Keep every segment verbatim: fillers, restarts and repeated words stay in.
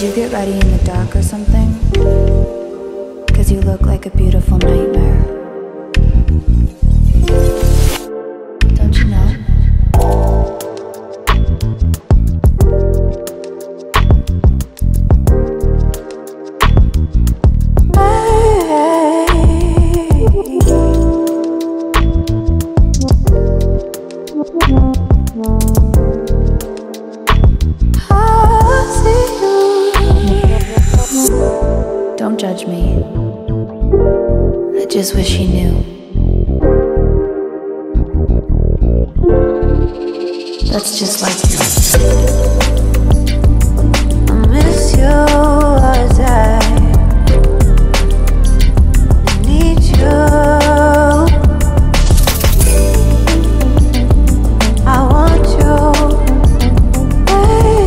Did you get ready in the dark or something? 'Cause you look like a beautiful nightmare. Don't you know? Don't judge me. I just wish he knew. That's just like you. I miss you all the time. I need you. I want you. Hey.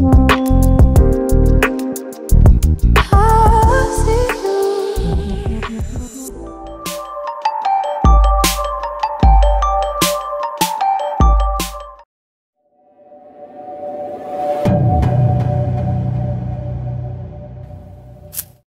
Bye.